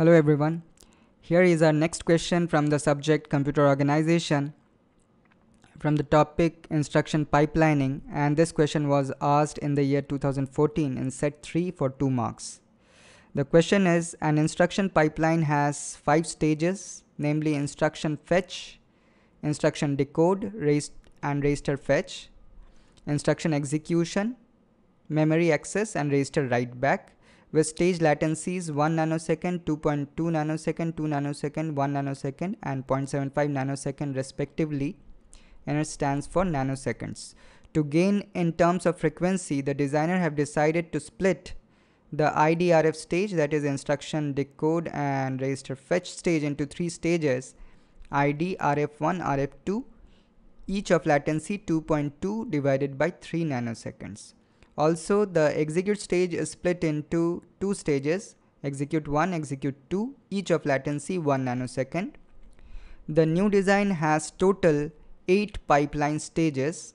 Hello everyone, here is our next question from the subject computer organization from the topic instruction pipelining, and this question was asked in the year 2014 in set 3 for 2 marks. The question is, an instruction pipeline has 5 stages, namely instruction fetch, instruction decode, register fetch, instruction execution, memory access and register write back, with stage latencies 1 nanosecond, 2.2 nanosecond, 2 nanosecond, 1 nanosecond and 0.75 nanosecond respectively, and it stands for nanoseconds. To gain in terms of frequency, the designer have decided to split the IDRF stage, that is instruction decode and register fetch stage, into 3 stages, ID, RF1, RF2, each of latency 2.2 divided by 3 nanoseconds. Also, the execute stage is split into 2 stages, execute 1, execute 2, each of latency 1 nanosecond. The new design has total 8 pipeline stages.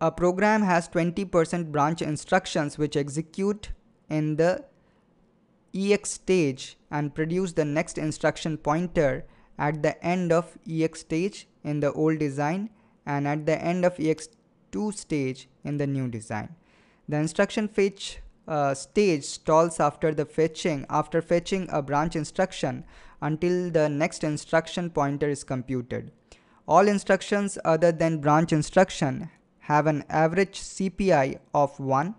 A program has 20% branch instructions which execute in the EX stage and produce the next instruction pointer at the end of EX stage in the old design and at the end of EX2 stage in the new design. The instruction fetch stage stalls after fetching a branch instruction until the next instruction pointer is computed. All instructions other than branch instruction have an average CPI of 1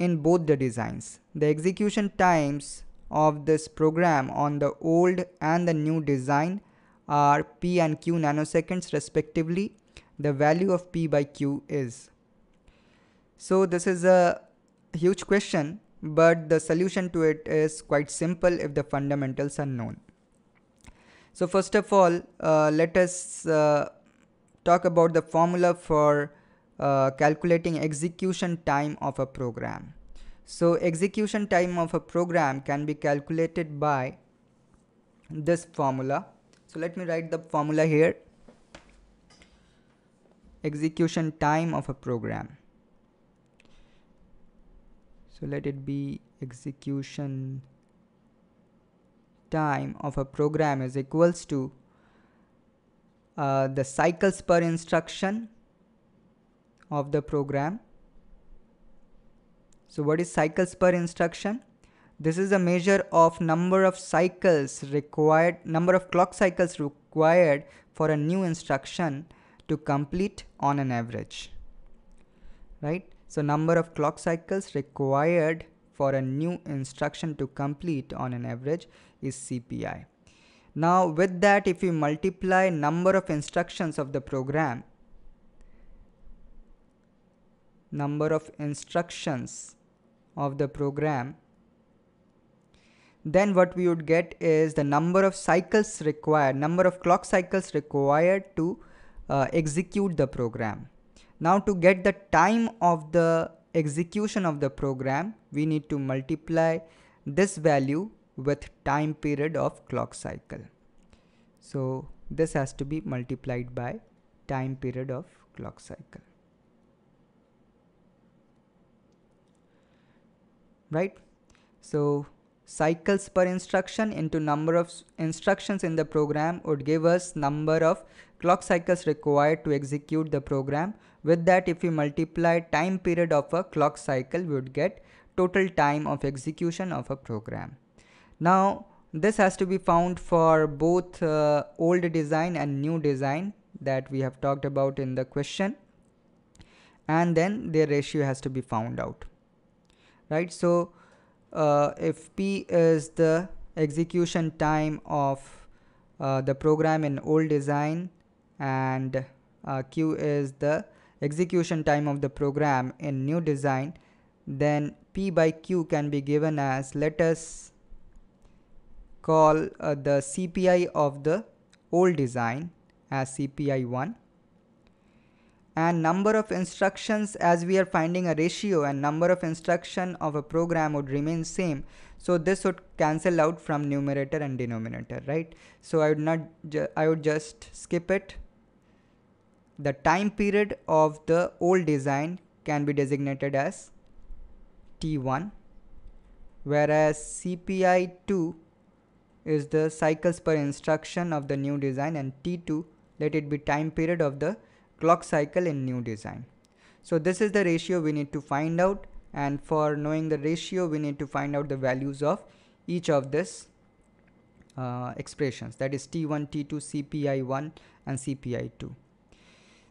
in both the designs. The execution times of this program on the old and the new design are P and Q nanoseconds respectively. The value of P by Q is. So this is a huge question, but the solution to it is quite simple if the fundamentals are known. So first of all, let us talk about the formula for calculating execution time of a program. So execution time of a program can be calculated by this formula. So let me write the formula here. Execution time of a program. So let it be execution time of a program is equals to the cycles per instruction of the program. So what is cycles per instruction? This is a measure of number of cycles required, number of clock cycles required for a new instruction to complete on an average, right? So number of clock cycles required for a new instruction to complete on an average is CPI. Now with that, if we multiply number of instructions of the program, then what we would get is the number of cycles required, number of clock cycles required to execute the program. Now to get the time of the execution of the program, we need to multiply this value with time period of clock cycle. So this has to be multiplied by time period of clock cycle. Right? So cycles per instruction into number of instructions in the program would give us number of clock cycles required to execute the program. With that, if we multiply time period of a clock cycle, we would get total time of execution of a program. Now this has to be found for both old design and new design that we have talked about in the question, and then their ratio has to be found out, right? So if P is the execution time of the program in old design and Q is the execution time of the program in new design, then P by Q can be given as, let us call the CPI of the old design as CPI 1, and number of instructions, as we are finding a ratio and number of instruction of a program would remain same, so this would cancel out from numerator and denominator, right? So I would just skip it. The time period of the old design can be designated as T1, whereas CPI2 is the cycles per instruction of the new design, and T2 let it be time period of the clock cycle in new design. So this is the ratio we need to find out, and for knowing the ratio we need to find out the values of each of this expressions, that is T1, T2, CPI1 and CPI2.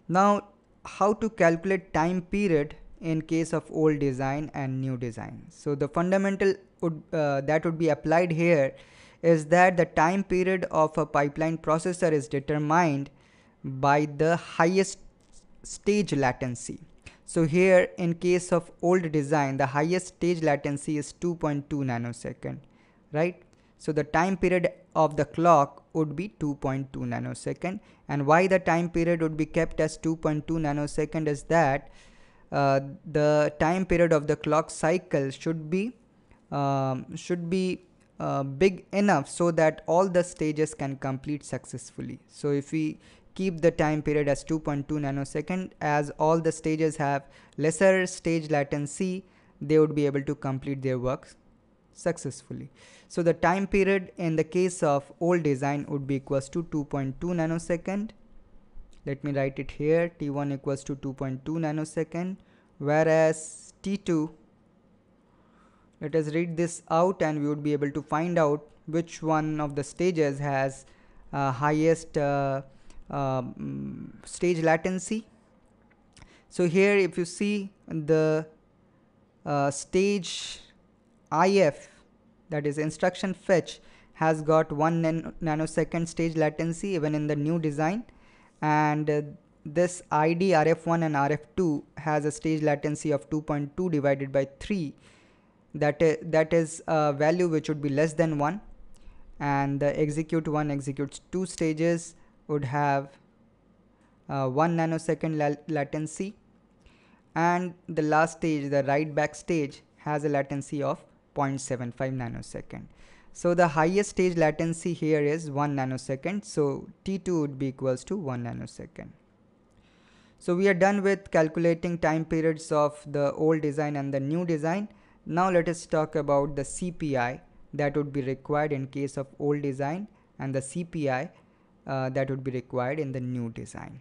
Now how to calculate time period in case of old design and new design. So the fundamental that would be applied here is that the time period of a pipeline processor is determined by the highest stage latency. So here in case of old design, the highest stage latency is 2.2 nanosecond, right? So the time period of the clock would be 2.2 nanosecond, and why the time period would be kept as 2.2 nanosecond is that the time period of the clock cycle should be big enough so that all the stages can complete successfully. So if we keep the time period as 2.2 nanosecond, as all the stages have lesser stage latency, they would be able to complete their work successfully. So the time period in the case of old design would be equals to 2.2 nanosecond. Let me write it here, T1 equals to 2.2 nanosecond, whereas T2, let us read this out and we would be able to find out which one of the stages has highest stage latency. So here if you see the stage IF, that is instruction fetch, has got 1 nanosecond stage latency even in the new design, and this ID RF1 and RF2 has a stage latency of 2.2 divided by 3, that is a value which would be less than 1, and the execute 1 executes 2 stages would have 1 nanosecond latency, and the last stage, the write back stage, has a latency of 0.75 nanosecond. So the highest stage latency here is 1 nanosecond. So T2 would be equals to 1 nanosecond. So we are done with calculating time periods of the old design and the new design. Now let us talk about the CPI that would be required in case of old design and the CPI that would be required in the new design.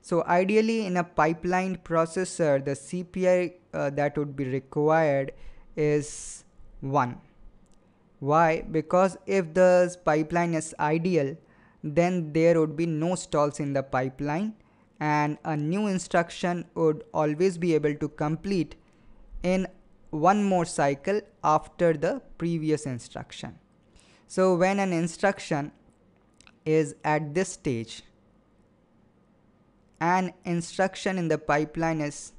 So ideally in a pipeline processor, the CPI that would be required is 1. Why? Because if the pipeline is ideal, then there would be no stalls in the pipeline, and a new instruction would always be able to complete in one more cycle after the previous instruction. So when an instruction is at this stage, an instruction in the pipeline is,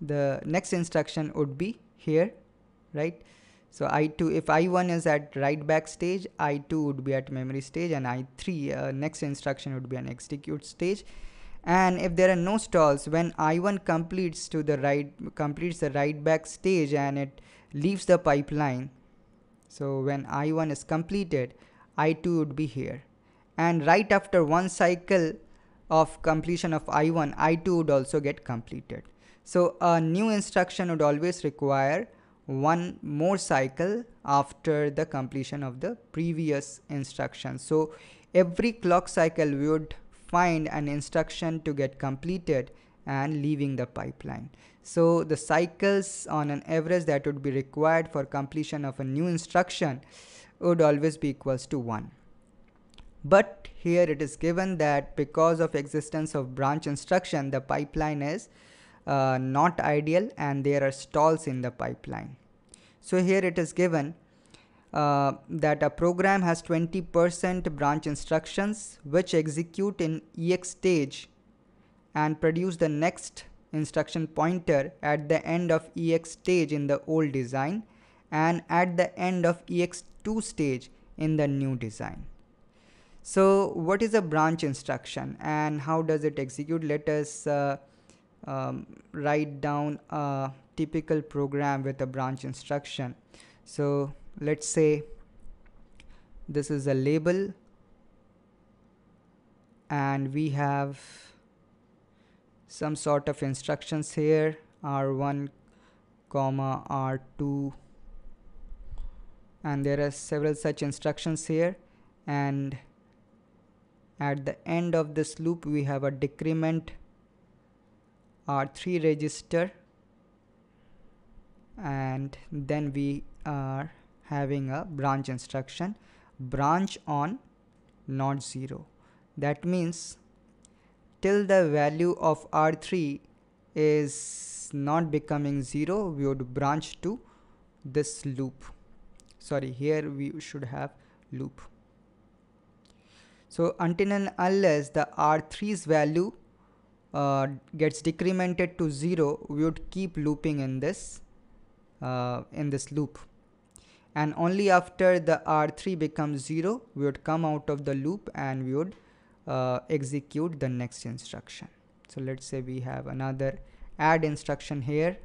the next instruction would be here, right? So I2, if I1 is at write back stage, I2 would be at memory stage, and I3 next instruction would be an execute stage. And if there are no stalls, when I1 completes the write back stage and it leaves the pipeline, so when I1 is completed, I2 would be here, and right after one cycle of completion of I1, I2 would also get completed. So a new instruction would always require one more cycle after the completion of the previous instruction. So every clock cycle we would find an instruction to get completed and leaving the pipeline. So the cycles on an average that would be required for completion of a new instruction would always be equals to 1. But here it is given that because of existence of branch instruction, the pipeline is not ideal and there are stalls in the pipeline. So here it is given that a program has 20% branch instructions which execute in EX stage and produce the next instruction pointer at the end of EX stage in the old design and at the end of EX2 stage in the new design. So what is a branch instruction and how does it execute? Let us write down a typical program with a branch instruction. So let's say this is a label and we have some sort of instructions here, R1 comma R2, and there are several such instructions here. And at the end of this loop we have a decrement R3 register, and then we are having a branch instruction, branch on not zero. That means till the value of R3 is not becoming zero, we would branch to this loop. Sorry, here we should have loop. So until and unless the R3's value gets decremented to zero, we would keep looping in this loop, and only after the R3 becomes zero we would come out of the loop and we would execute the next instruction. So let's say we have another add instruction here,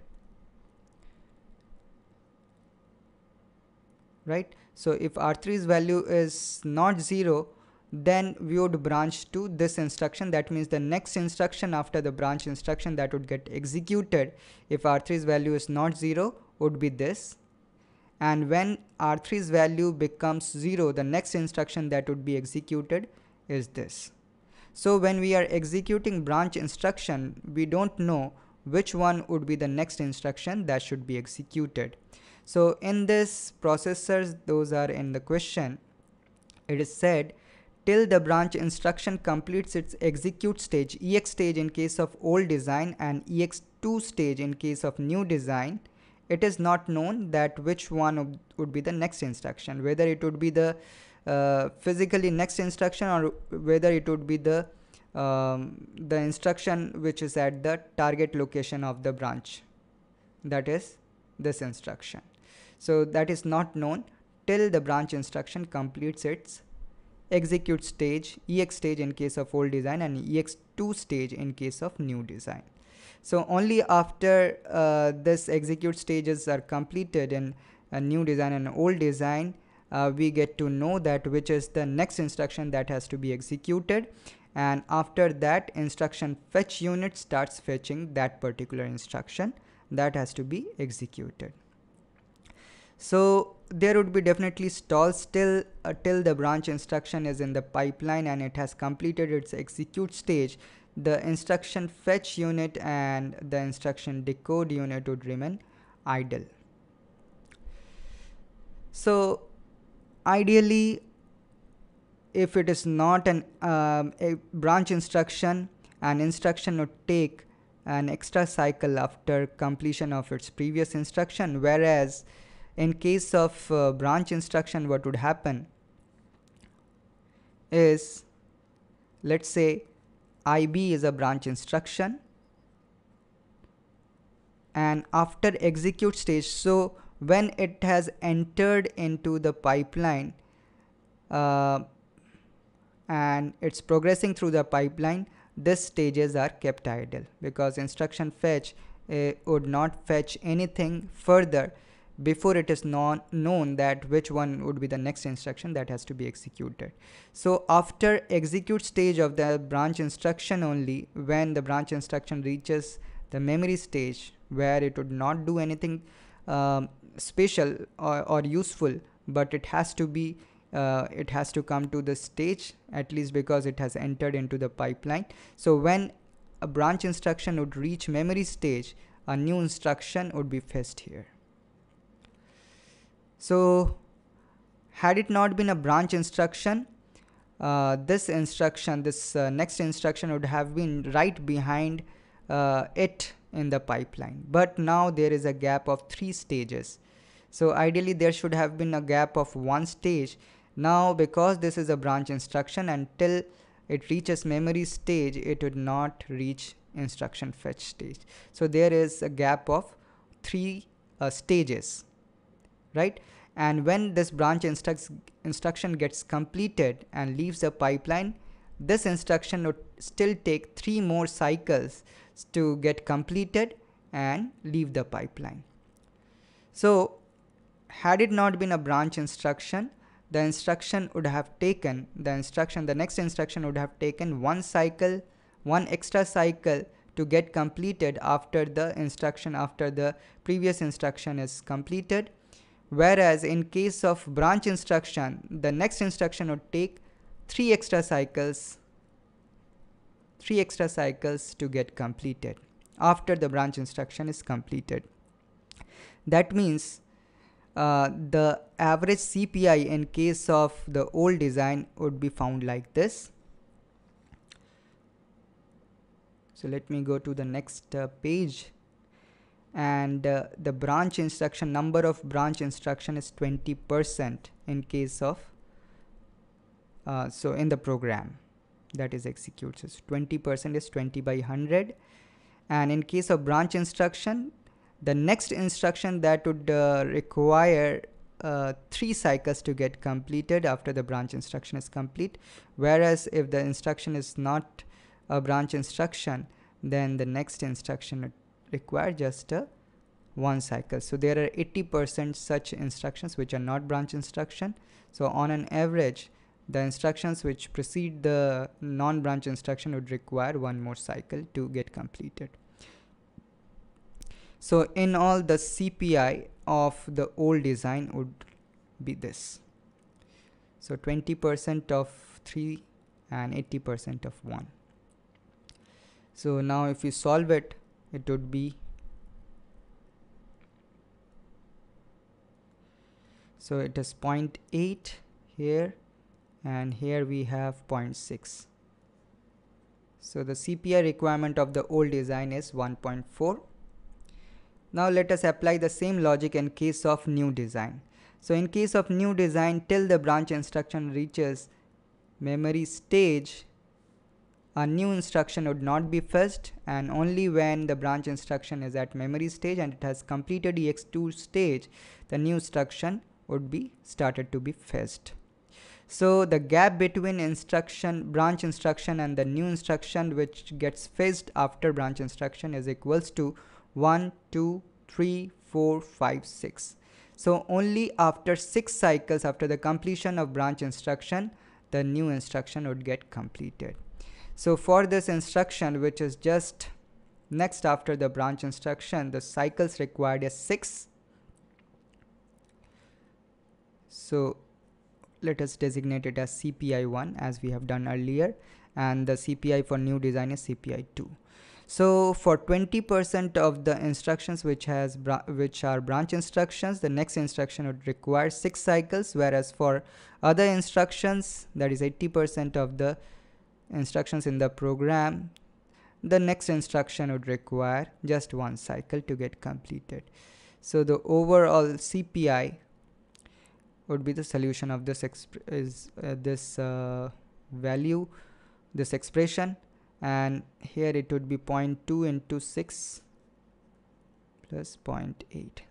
right? So if R3's value is not zero, then we would branch to this instruction. That means the next instruction after the branch instruction that would get executed if R3's value is not zero would be this. And when R3's value becomes zero, the next instruction that would be executed is this. So when we are executing branch instruction, we don't know which one would be the next instruction that should be executed. So in this processors, those are in the question, it is said till the branch instruction completes its execute stage, EX stage in case of old design and EX2 stage in case of new design, it is not known that which one would be the next instruction, whether it would be the physically next instruction or whether it would be the instruction which is at the target location of the branch, that is this instruction. So that is not known till the branch instruction completes its execute stage, EX stage in case of old design and EX2 stage in case of new design. So only after this execute stages are completed in a new design and old design, we get to know that which is the next instruction that has to be executed, and after that instruction fetch unit starts fetching that particular instruction that has to be executed. So there would be definitely stalls till the branch instruction is in the pipeline and it has completed its execute stage. The instruction fetch unit and the instruction decode unit would remain idle. So ideally, if it is not a branch instruction, an instruction would take an extra cycle after completion of its previous instruction, whereas in case of branch instruction, what would happen is, let's say IB is a branch instruction, and after execute stage, so when it has entered into the pipeline and it's progressing through the pipeline, these stages are kept idle because instruction fetch would not fetch anything further before it is not known that which one would be the next instruction that has to be executed. So after execute stage of the branch instruction only, when the branch instruction reaches the memory stage where it would not do anything special or useful, but it has to come to the stage at least because it has entered into the pipeline. So when a branch instruction would reach memory stage, a new instruction would be fetched here. So had it not been a branch instruction, this next instruction would have been right behind it in the pipeline, but now there is a gap of 3 stages. So ideally there should have been a gap of 1 stage. Now because this is a branch instruction, until it reaches memory stage it would not reach instruction fetch stage. So there is a gap of 3 stages, right? And when this branch instruction gets completed and leaves the pipeline, this instruction would still take 3 more cycles to get completed and leave the pipeline. So had it not been a branch instruction, the next instruction would have taken 1 extra cycle to get completed after the instruction, after the previous instruction is completed. Whereas in case of branch instruction, the next instruction would take 3 extra cycles to get completed after the branch instruction is completed. That means the average CPI in case of the old design would be found like this. So let me go to the next page, and the branch instruction, number of branch instruction is 20% in case of so in the program that is executes, so 20% is 20/100, and in case of branch instruction, the next instruction that would require 3 cycles to get completed after the branch instruction is complete. Whereas if the instruction is not a branch instruction, then the next instruction would require just 1 cycle. So there are 80% such instructions which are not branch instruction. So on an average, the instructions which precede the non-branch instruction would require 1 more cycle to get completed. So in all, the CPI of the old design would be this. So 20% of 3 and 80% of 1. So now if you solve it, it would be, so it is 0.8 here, and here we have 0.6. So the CPI requirement of the old design is 1.4. Now let us apply the same logic in case of new design. So in case of new design, till the branch instruction reaches memory stage, a new instruction would not be fetched, and only when the branch instruction is at memory stage and it has completed EX2 stage, the new instruction would be started to be fetched. So the gap between instruction, branch instruction and the new instruction which gets fetched after branch instruction is equals to 1, 2, 3, 4, 5, 6. So only after 6 cycles after the completion of branch instruction, the new instruction would get completed. So for this instruction, which is just next after the branch instruction, the cycles required is 6. So let us designate it as CPI1 as we have done earlier, and the CPI for new design is CPI2. So for 20% of the instructions which are branch instructions, the next instruction would require 6 cycles, whereas for other instructions, that is 80% of the instructions in the program, the next instruction would require just 1 cycle to get completed. So the overall CPI would be the solution of this value, this expression. And here it would be 0.2 into 6 plus 0.8.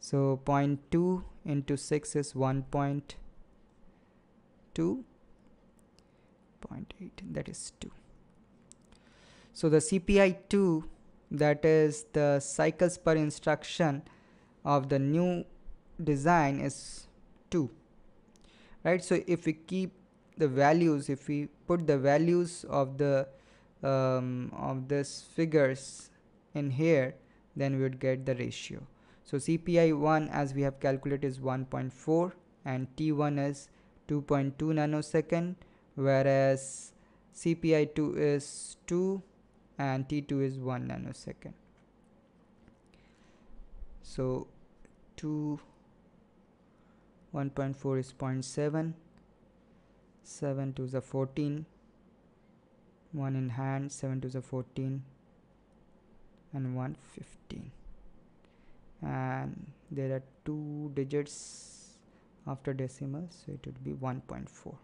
So 0.2 into 6 is 1.2, 0.8, that is 2. So the CPI2, that is the cycles per instruction of the new design, is 2. Right? So if we keep the values, if we put the values of the of this figures in here, then we would get the ratio. So CPI1 as we have calculated is 1.4, and T1 is 2.2 nanosecond, whereas CPI2 is 2 and T2 is 1 nanosecond. So 2, 1.4 is 0.7, 7 to the 14, 1 in hand, 7 to the 14, and 115. And there are 2 digits after decimals, so it would be 1.4,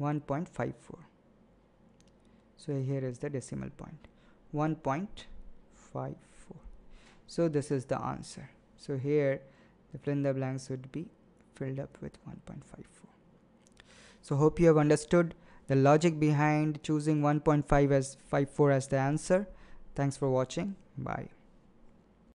1.54. So here is the decimal point, 1.54. So this is the answer. So here the fill in the blanks would be filled up with 1.54. So hope you have understood the logic behind choosing 1.54 as the answer. Thanks for watching. Bye.